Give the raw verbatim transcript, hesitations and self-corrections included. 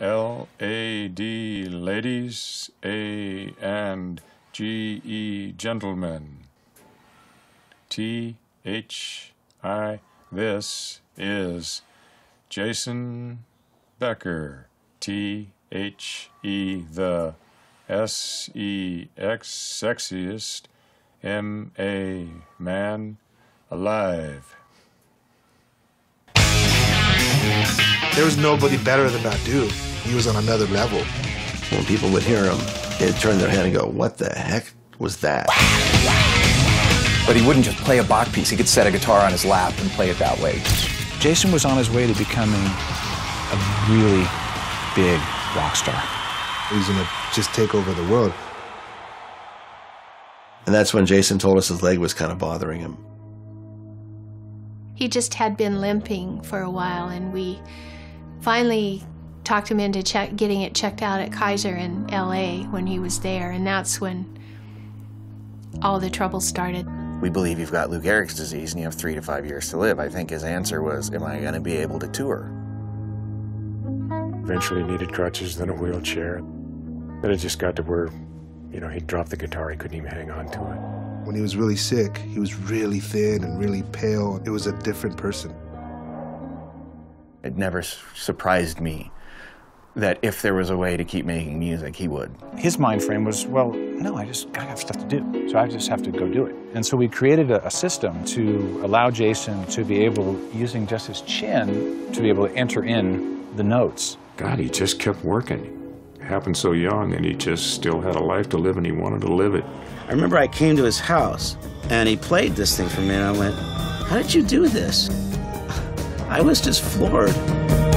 L A D, ladies, A and G E, gentlemen. T H I, this is Jason Becker. T H E, the S E X, sexiest, M A, man, alive. There was nobody better than that dude. He was on another level. When people would hear him, they'd turn their head and go, "What the heck was that?" But he wouldn't just play a Bach piece. He could set a guitar on his lap and play it that way. Jason was on his way to becoming a really big rock star. He's going to just take over the world. And that's when Jason told us his leg was kind of bothering him. He just had been limping for a while, and we finally talked him into check, getting it checked out at Kaiser in L A when he was there, and that's when all the trouble started. "We believe you've got Lou Gehrig's disease and you have three to five years to live." I think his answer was, "Am I going to be able to tour?" Eventually needed crutches, then a wheelchair. Then it just got to where, you know, he'd drop the guitar, he couldn't even hang on to it. When he was really sick, he was really thin and really pale. It was a different person. It never surprised me that if there was a way to keep making music, he would. His mind frame was, well, no, I just I have stuff to do, so I just have to go do it. And so we created a, a system to allow Jason to be able, using just his chin, to be able to enter in the notes. God, he just kept working. Happened so young, and he just still had a life to live, and he wanted to live it. I remember I came to his house, and he played this thing for me, and I went, "How did you do this?" I was just floored.